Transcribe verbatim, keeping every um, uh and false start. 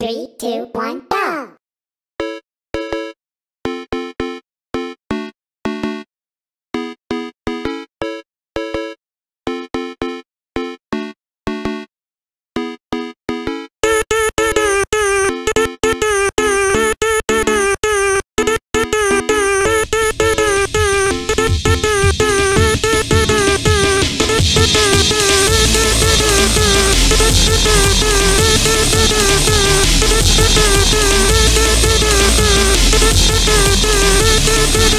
Three, two, one, go! We'll be right back.